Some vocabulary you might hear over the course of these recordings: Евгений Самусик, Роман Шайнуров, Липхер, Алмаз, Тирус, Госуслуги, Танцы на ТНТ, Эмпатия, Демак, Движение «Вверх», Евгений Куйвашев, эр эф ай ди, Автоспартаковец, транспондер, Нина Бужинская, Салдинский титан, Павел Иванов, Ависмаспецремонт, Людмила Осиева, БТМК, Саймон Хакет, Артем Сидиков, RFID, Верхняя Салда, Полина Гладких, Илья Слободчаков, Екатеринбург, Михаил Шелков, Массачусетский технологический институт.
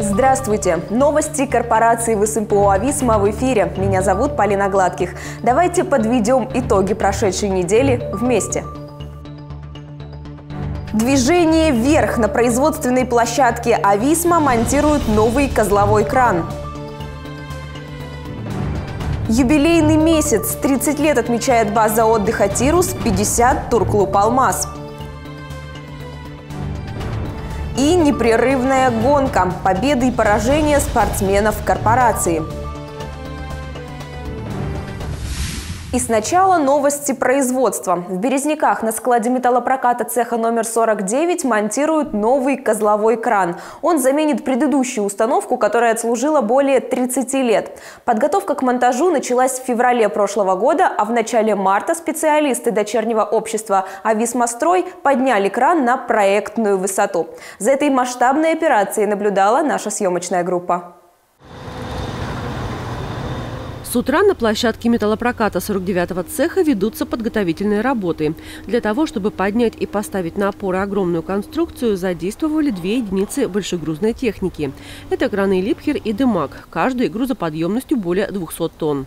Здравствуйте! Новости корпорации ВСМПО «Ависма» в эфире. Меня зовут Полина Гладких. Давайте подведем итоги прошедшей недели вместе. Движение «Вверх» на производственной площадке «Ависма» монтируют новый козловой кран. Юбилейный месяц. 30 лет отмечает база отдыха «Тирус», 50 – турклуб «Алмаз». И непрерывная гонка. Победы и поражения спортсменов корпорации. И сначала новости производства. В Березниках на складе металлопроката цеха номер 49 монтируют новый козловой кран. Он заменит предыдущую установку, которая отслужила более 30 лет. Подготовка к монтажу началась в феврале прошлого года, а в начале марта специалисты дочернего общества «Ависмастрой» подняли кран на проектную высоту. За этой масштабной операцией наблюдала наша съемочная группа. С утра на площадке металлопроката 49-го цеха ведутся подготовительные работы. Для того, чтобы поднять и поставить на опоры огромную конструкцию, задействовали две единицы большегрузной техники. Это краны «Липхер» и «Демак», каждый грузоподъемностью более 200 тонн.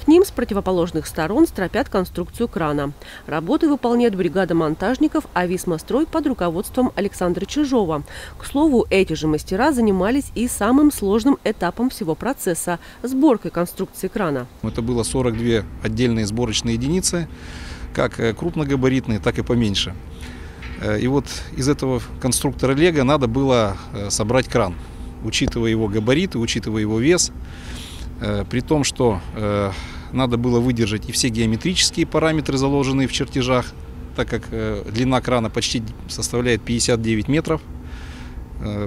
К ним с противоположных сторон стропят конструкцию крана. Работы выполняет бригада монтажников «Ависмастрой» под руководством Александра Чижова. К слову, эти же мастера занимались и самым сложным этапом всего процесса – сборкой конструкции крана. Это было 42 отдельные сборочные единицы, как крупногабаритные, так и поменьше. И вот из этого конструктора лего надо было собрать кран, учитывая его габариты, учитывая его вес. При том, что надо было выдержать и все геометрические параметры, заложенные в чертежах, так как длина крана почти составляет 59 метров.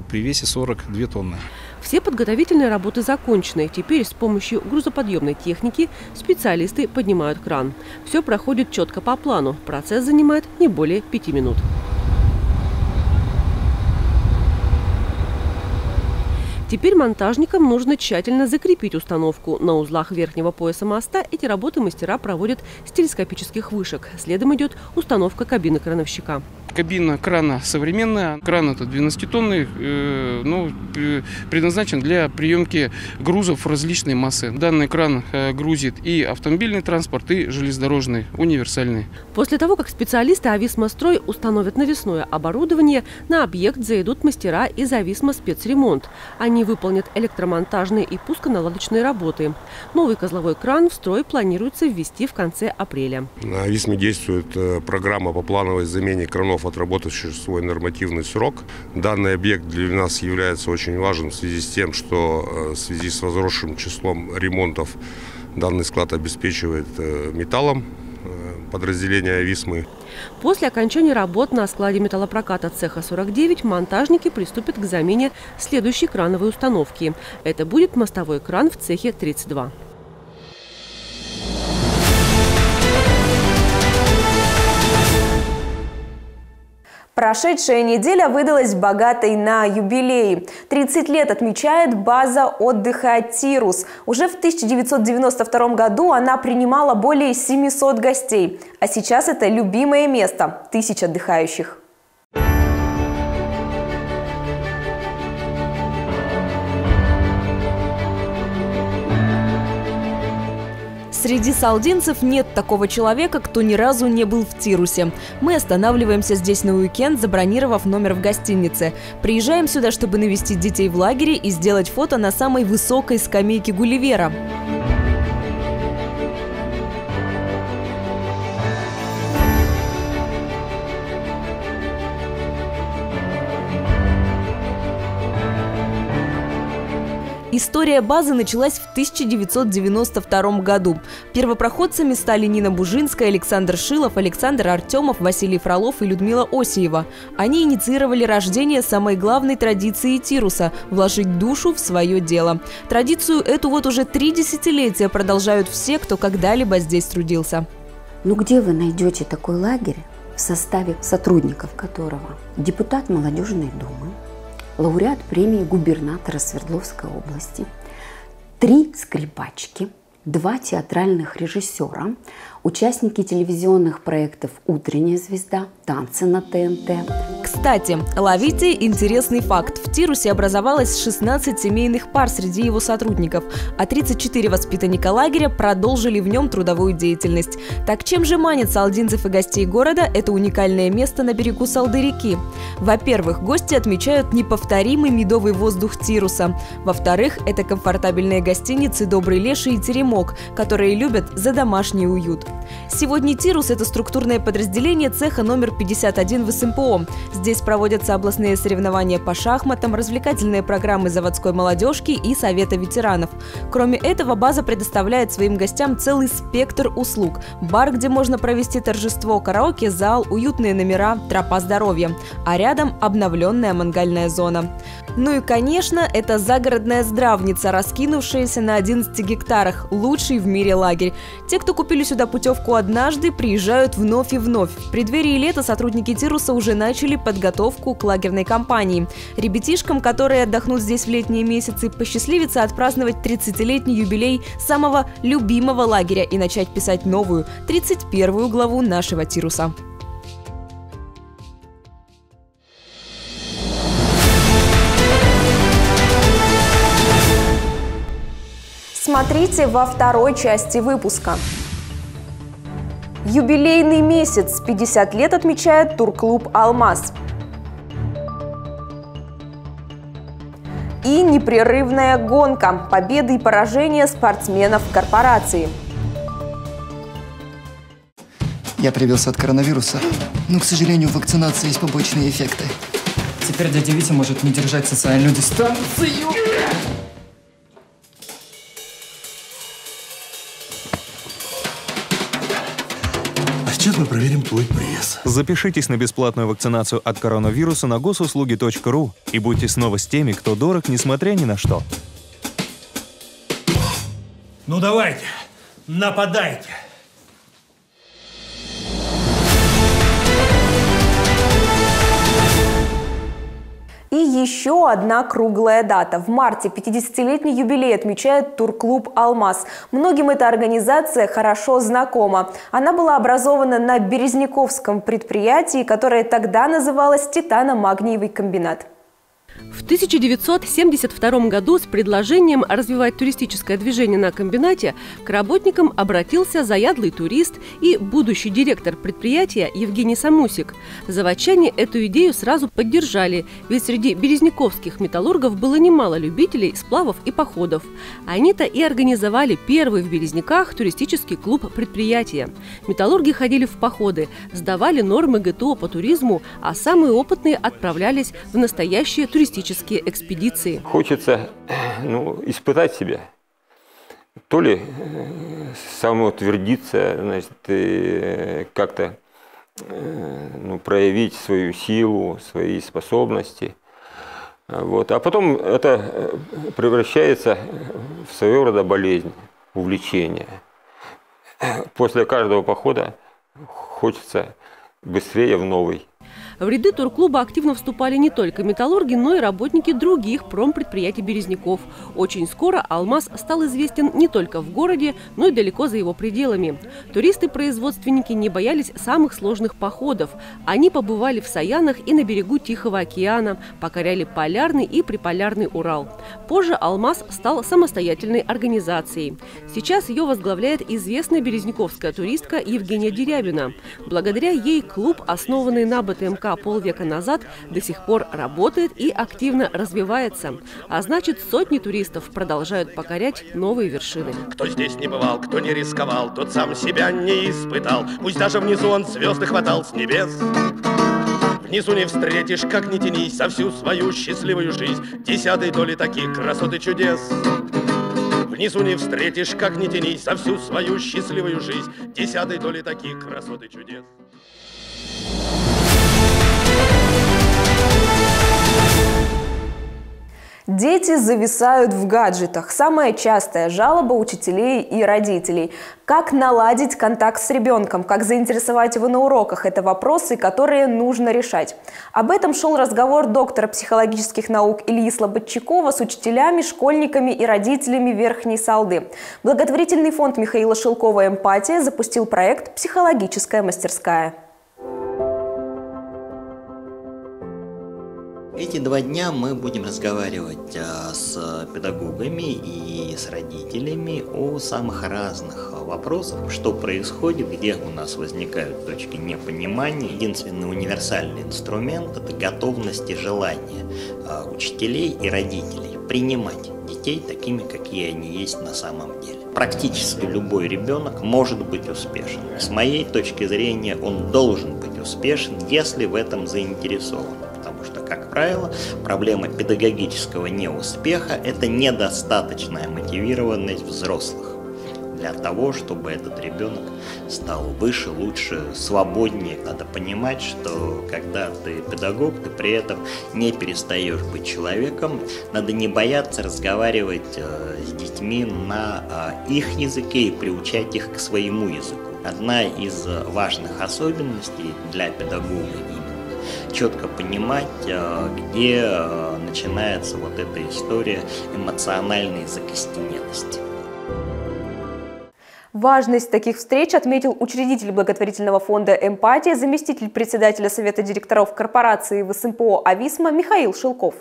При весе 42 тонны. Все подготовительные работы закончены. Теперь с помощью грузоподъемной техники специалисты поднимают кран. Все проходит четко по плану. Процесс занимает не более 5 минут. Теперь монтажникам нужно тщательно закрепить установку. На узлах верхнего пояса моста эти работы мастера проводят с телескопических вышек. Следом идет установка кабины крановщика. Кабина крана современная. Кран это 12-тонный, предназначен для приемки грузов различной массы. Данный кран грузит и автомобильный транспорт, и железнодорожный, универсальный. После того, как специалисты «Ависмастрой» установят навесное оборудование, на объект заедут мастера из «Ависмаспецремонт». Они выполнят электромонтажные и пусконаладочные работы. Новый козловой кран в строй планируется ввести в конце апреля. На «Ависме» действует программа по плановой замене кранов, отработавших свой нормативный срок. Данный объект для нас является очень важным в связи с тем, что в связи с возросшим числом ремонтов данный склад обеспечивает металлом подразделения «Ависмы». После окончания работ на складе металлопроката цеха 49 монтажники приступят к замене следующей крановой установки. Это будет мостовой кран в цехе 32. Прошедшая неделя выдалась богатой на юбилеи. 30 лет отмечает база отдыха «Тирус». Уже в 1992 году она принимала более 700 гостей. А сейчас это любимое место – 1000 отдыхающих. Среди салдинцев нет такого человека, кто ни разу не был в Тирусе. Мы останавливаемся здесь на уикенд, забронировав номер в гостинице. Приезжаем сюда, чтобы навестить детей в лагере и сделать фото на самой высокой скамейке Гулливера. История базы началась в 1992 году. Первопроходцами стали Нина Бужинская, Александр Шилов, Александр Артемов, Василий Фролов и Людмила Осиева. Они инициировали рождение самой главной традиции Тируса – вложить душу в свое дело. Традицию эту вот уже 3 десятилетия продолжают все, кто когда-либо здесь трудился. Ну где вы найдете такой лагерь в в составе сотрудников которого депутат Молодежной думы, лауреат премии губернатора Свердловской области, 3 скрипачки, 2 театральных режиссера, участники телевизионных проектов «Утренняя звезда», «Танцы на ТНТ». Кстати, ловите интересный факт. В Тирусе образовалось 16 семейных пар среди его сотрудников, а 34 воспитанника лагеря продолжили в нем трудовую деятельность. Так чем же манит салдинцев и гостей города это уникальное место на берегу Салды-реки? Во-первых, гости отмечают неповторимый медовый воздух Тируса. Во-вторых, это комфортабельные гостиницы «Добрый Леший» и «Теремок», которые любят за домашний уют. Сегодня Тирус – это структурное подразделение цеха номер 51 ВСМПО. Здесь проводятся областные соревнования по шахматам, развлекательные программы заводской молодежки и совета ветеранов. Кроме этого, база предоставляет своим гостям целый спектр услуг. Бар, где можно провести торжество, караоке, зал, уютные номера, тропа здоровья. А рядом обновленная мангальная зона. Ну и, конечно, это загородная здравница, раскинувшаяся на 11 гектарах, лучший в мире лагерь. Те, кто купили сюда путевку однажды, приезжают вновь и вновь. В преддверии лета сотрудники Тируса уже начали подготовку к лагерной кампании. Ребятишкам, которые отдохнут здесь в летние месяцы, посчастливится отпраздновать 30-летний юбилей самого любимого лагеря и начать писать новую, 31-ю главу нашего Тируса. Смотрите во второй части выпуска. Юбилейный месяц. 50 лет отмечает турклуб «Алмаз». И непрерывная гонка. Победы и поражения спортсменов корпорации. Я привился от коронавируса, но, к сожалению, у вакцинации есть побочные эффекты. Теперь дядя Витя может не держать социальную дистанцию. Сейчас мы проверим твой пресс. Запишитесь на бесплатную вакцинацию от коронавируса на госуслуги.ру и будьте снова с теми, кто дорог, несмотря ни на что. Ну давайте, нападайте. И еще одна круглая дата. В марте 50-летний юбилей отмечает турклуб «Алмаз». Многим эта организация хорошо знакома. Она была образована на березниковском предприятии, которое тогда называлось «Титано-магниевый комбинат». В 1972 году с предложением развивать туристическое движение на комбинате к работникам обратился заядлый турист и будущий директор предприятия Евгений Самусик. Заводчане эту идею сразу поддержали, ведь среди березниковских металлургов было немало любителей сплавов и походов. Они-то и организовали первый в Березниках туристический клуб предприятия. Металлурги ходили в походы, сдавали нормы ГТО по туризму, а самые опытные отправлялись в настоящие туристические экспедиции. Хочется, ну, испытать себя. То ли самоутвердиться, значит, как-то, ну, проявить свою силу, свои способности. Вот. А потом это превращается в своего рода болезнь, увлечение. После каждого похода хочется быстрее в новый. В ряды турклуба активно вступали не только металлурги, но и работники других промпредприятий Березников. Очень скоро «Алмаз» стал известен не только в городе, но и далеко за его пределами. Туристы-производственники не боялись самых сложных походов. Они побывали в Саянах и на берегу Тихого океана, покоряли полярный и приполярный Урал. Позже «Алмаз» стал самостоятельной организацией. Сейчас ее возглавляет известная березниковская туристка Евгения Дерябина. Благодаря ей клуб, основанный на БТМК полвека назад, до сих пор работает и активно развивается. А значит, сотни туристов продолжают покорять новые вершины. Кто здесь не бывал, кто не рисковал, тот сам себя не испытал. Пусть даже внизу он звезды хватал с небес. Внизу не встретишь, как ни тянись, со всю свою счастливую жизнь. Десятой доли таких красот и чудес. Внизу не встретишь, как ни тянись, со всю свою счастливую жизнь. Десятой доли таких красот и чудес. Дети зависают в гаджетах. Самая частая жалоба учителей и родителей. Как наладить контакт с ребенком, как заинтересовать его на уроках – это вопросы, которые нужно решать. Об этом шел разговор доктора психологических наук Ильи Слободчакова с учителями, школьниками и родителями Верхней Салды. Благотворительный фонд Михаила Шелкова «Эмпатия» запустил проект «Психологическая мастерская». Эти два дня мы будем разговаривать с педагогами и с родителями о самых разных вопросах, что происходит, где у нас возникают точки непонимания. Единственный универсальный инструмент – это готовность и желание учителей и родителей принимать детей такими, какие они есть на самом деле. Практически любой ребенок может быть успешен. С моей точки зрения, он должен быть успешен, если в этом заинтересован. Как правило, проблема педагогического неуспеха – это недостаточная мотивированность взрослых для того, чтобы этот ребенок стал выше, лучше, свободнее. Надо понимать, что когда ты педагог, ты при этом не перестаешь быть человеком. Надо не бояться разговаривать с детьми на их языке и приучать их к своему языку. Одна из важных особенностей для педагога – четко понимать, где начинается вот эта история эмоциональной закостенелости. Важность таких встреч отметил учредитель благотворительного фонда «Эмпатия», заместитель председателя Совета директоров корпорации ВСМПО «Ависма» Михаил Шелков.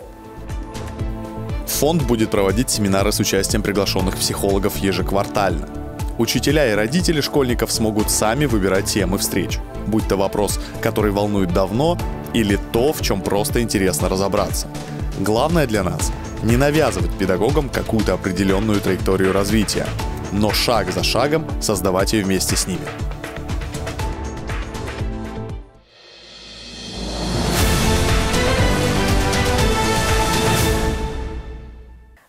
Фонд будет проводить семинары с участием приглашенных психологов ежеквартально. Учителя и родители школьников смогут сами выбирать темы встреч, будь то вопрос, который волнует давно, или то, в чем просто интересно разобраться. Главное для нас – не навязывать педагогам какую-то определенную траекторию развития, но шаг за шагом создавать ее вместе с ними.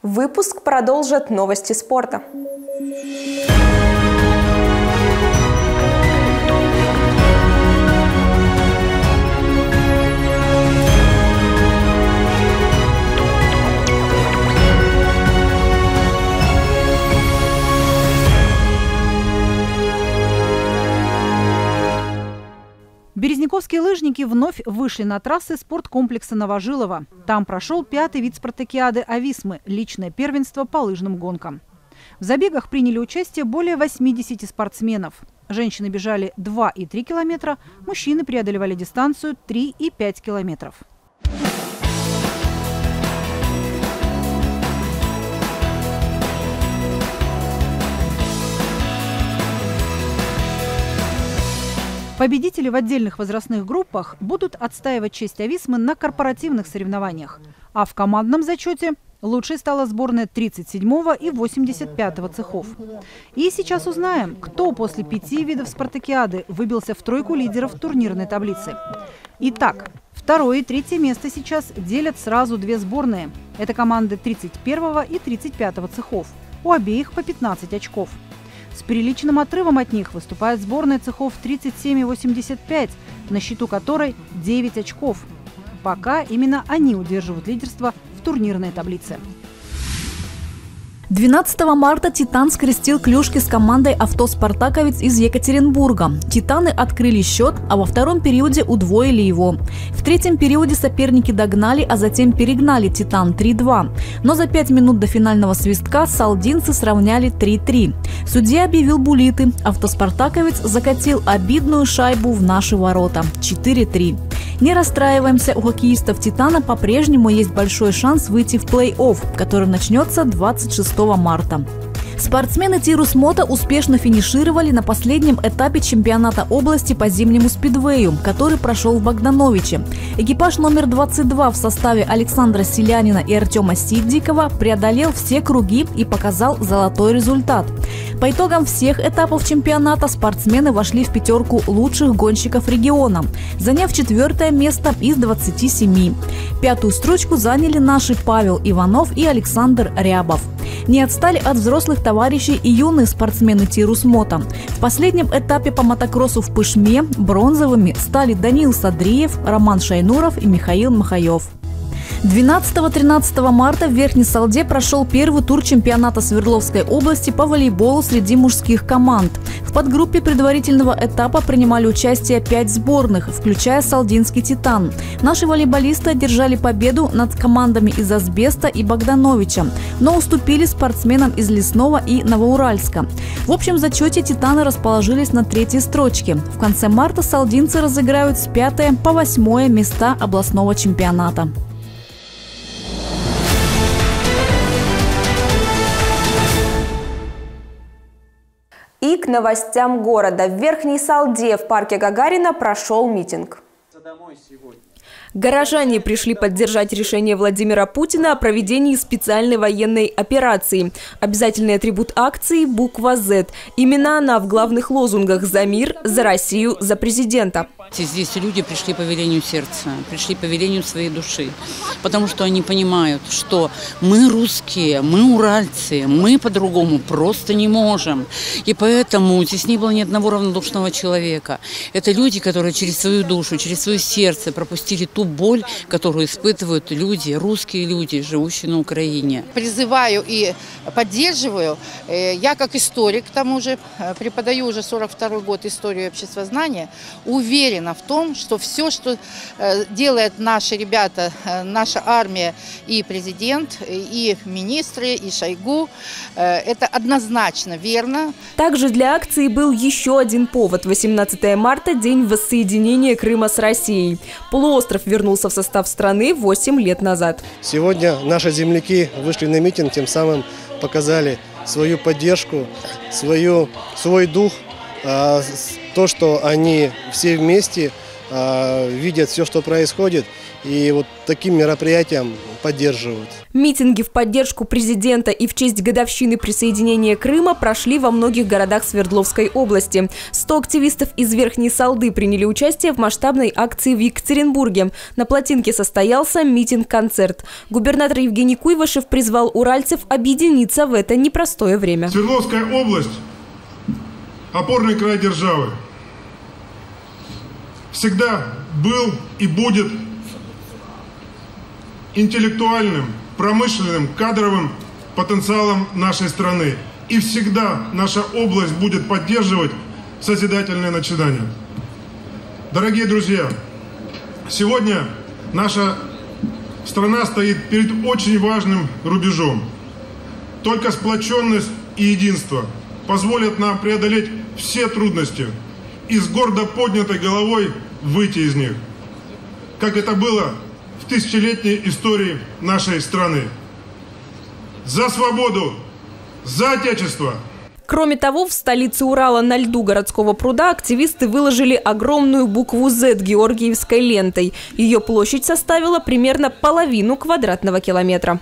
Выпуск продолжат новости спорта. Березниковские лыжники вновь вышли на трассы спорткомплекса «Новожилова». Там прошел пятый вид спартакиады «Ависмы» – личное первенство по лыжным гонкам. В забегах приняли участие более 80 спортсменов. Женщины бежали 2 и 3 километра, мужчины преодолевали дистанцию 3 и 5 километров. Победители в отдельных возрастных группах будут отстаивать честь «Ависмы» на корпоративных соревнованиях. А в командном зачете лучшей стала сборная 37-го и 85-го цехов. И сейчас узнаем, кто после 5 видов спартакиады выбился в тройку лидеров турнирной таблицы. Итак, второе и третье место сейчас делят сразу 2 сборные. Это команды 31-го и 35-го цехов. У обеих по 15 очков. С приличным отрывом от них выступает сборная цехов 37 и 85, на счету которой 9 очков. Пока именно они удерживают лидерство в турнирной таблице. 12 марта «Титан» скрестил клюшки с командой «Автоспартаковец» из Екатеринбурга. «Титаны» открыли счет, а во втором периоде удвоили его. В третьем периоде соперники догнали, а затем перегнали «Титан» 3-2. Но за 5 минут до финального свистка салдинцы сравняли 3-3. Судья объявил булиты. «Автоспартаковец» закатил обидную шайбу в наши ворота – 4-3. Не расстраиваемся, у хоккеистов «Титана» по-прежнему есть большой шанс выйти в плей-офф, который начнется 26 марта. Спортсмены «Тирус-Мото» успешно финишировали на последнем этапе чемпионата области по зимнему спидвею, который прошел в Богдановиче. Экипаж номер 22 в составе Александра Селянина и Артема Сидикова преодолел все круги и показал золотой результат. По итогам всех этапов чемпионата спортсмены вошли в 5-ку лучших гонщиков региона, заняв 4-е место из 27. 5-ю строчку заняли наши Павел Иванов и Александр Рябов. Не отстали от взрослых товарищей и юные спортсмены «Тирус-Мото». В последнем этапе по мотокроссу в Пышме бронзовыми стали Даниил Садриев, Роман Шайнуров и Михаил Махаев. 12-13 марта в Верхней Салде прошел первый тур чемпионата Свердловской области по волейболу среди мужских команд. В подгруппе предварительного этапа принимали участие 5 сборных, включая салдинский «Титан». Наши волейболисты одержали победу над командами из Асбеста и Богдановича, но уступили спортсменам из Лесного и Новоуральска. В общем зачете «Титаны» расположились на 3-й строчке. В конце марта салдинцы разыграют с 5-го по 8-е места областного чемпионата. И к новостям города. В Верхней Салде в парке Гагарина прошел митинг. Горожане пришли поддержать решение Владимира Путина о проведении специальной военной операции. Обязательный атрибут акции – буква «З». Именно она в главных лозунгах «За мир», «За Россию», «За президента». Здесь люди пришли по велению сердца, пришли по велению своей души, потому что они понимают, что мы русские, мы уральцы, мы по-другому просто не можем. И поэтому здесь не было ни одного равнодушного человека. Это люди, которые через свою душу, через свое сердце пропустили ту боль, которую испытывают люди, русские люди, живущие на Украине. Призываю и поддерживаю. Я как историк, к тому же, преподаю уже 42-й год историю обществознания, уверен в том, что все, что делают наши ребята, наша армия и президент, и министры, и Шойгу, это однозначно верно. Также для акции был еще один повод. 18 марта – день воссоединения Крыма с Россией. Полуостров вернулся в состав страны 8 лет назад. Сегодня наши земляки вышли на митинг, тем самым показали свою поддержку, свой дух. То, что они все вместе видят все, что происходит, и вот таким мероприятием поддерживают. Митинги в поддержку президента и в честь годовщины присоединения Крыма прошли во многих городах Свердловской области. 100 активистов из Верхней Салды приняли участие в масштабной акции в Екатеринбурге. На Плотинке состоялся митинг-концерт. Губернатор Евгений Куйвашев призвал уральцев объединиться в это непростое время. Свердловская область – опорный край державы. Всегда был и будет интеллектуальным, промышленным, кадровым потенциалом нашей страны. И всегда наша область будет поддерживать созидательные начинания. Дорогие друзья, сегодня наша страна стоит перед очень важным рубежом. Только сплоченность и единство позволят нам преодолеть все трудности и с гордо поднятой головой выйти из них, как это было в тысячелетней истории нашей страны. За свободу! За Отечество! Кроме того, в столице Урала на льду городского пруда активисты выложили огромную букву «З» георгиевской лентой. Ее площадь составила примерно половину квадратного километра.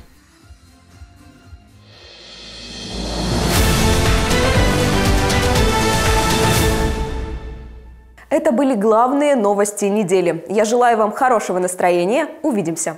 Это были главные новости недели. Я желаю вам хорошего настроения. Увидимся!